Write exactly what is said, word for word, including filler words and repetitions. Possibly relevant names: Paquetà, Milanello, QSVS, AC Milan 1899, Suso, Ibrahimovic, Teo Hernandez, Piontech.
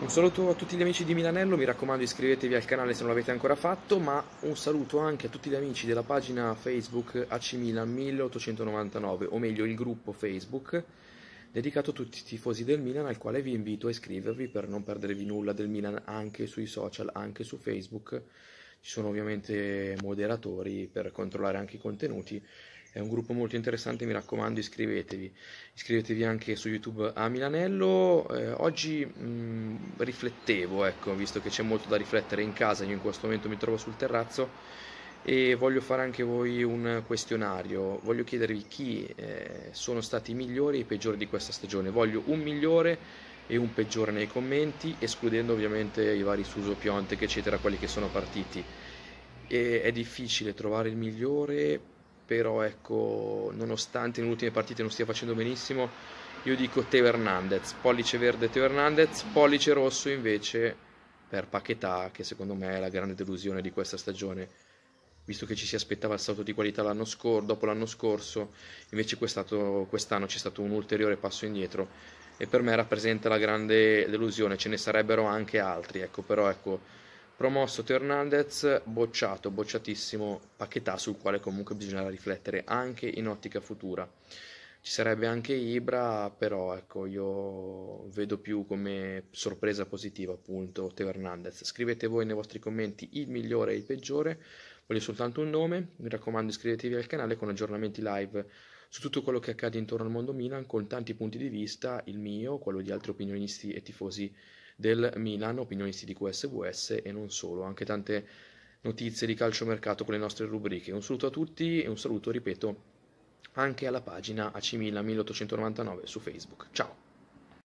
Un saluto a tutti gli amici di Milanello, mi raccomando iscrivetevi al canale se non l'avete ancora fatto, ma un saluto anche a tutti gli amici della pagina Facebook A C Milan milleottocentonovantanove, o meglio il gruppo Facebook dedicato a tutti i tifosi del Milan, al quale vi invito a iscrivervi per non perdervi nulla del Milan anche sui social, anche su Facebook. Ci sono ovviamente moderatori per controllare anche i contenuti. È un gruppo molto interessante, mi raccomando iscrivetevi. Iscrivetevi anche su YouTube a Milanello. Eh, oggi mh, riflettevo, ecco, visto che c'è molto da riflettere in casa, io in questo momento mi trovo sul terrazzo e voglio fare anche voi un questionario. Voglio chiedervi chi eh, sono stati i migliori e i peggiori di questa stagione. Voglio un migliore e un peggiore nei commenti, escludendo ovviamente i vari Suso, Piontech, eccetera, quelli che sono partiti. E è difficile trovare il migliore, però ecco, nonostante nelle ultime partite non stia facendo benissimo, io dico Teo Hernandez, pollice verde Teo Hernandez, pollice rosso invece per Paquetà, che secondo me è la grande delusione di questa stagione, visto che ci si aspettava il salto di qualità l'anno scorso, dopo l'anno scorso, invece quest'anno quest'anno c'è stato un ulteriore passo indietro e per me rappresenta la grande delusione, ce ne sarebbero anche altri, ecco, però ecco, promosso Teo Hernandez, bocciato, bocciatissimo Paquetà, sul quale comunque bisognerà riflettere anche in ottica futura. Ci sarebbe anche Ibra, però ecco, io vedo più come sorpresa positiva appunto Teo Hernandez. Scrivete voi nei vostri commenti il migliore e il peggiore, voglio soltanto un nome, mi raccomando iscrivetevi al canale con aggiornamenti live su tutto quello che accade intorno al mondo Milan, con tanti punti di vista, il mio, quello di altri opinionisti e tifosi del Milan, opinionisti di Q S V S e non solo, anche tante notizie di calciomercato con le nostre rubriche. Un saluto a tutti e un saluto, ripeto, anche alla pagina A C Milan milleottocentonovantanove su Facebook. Ciao!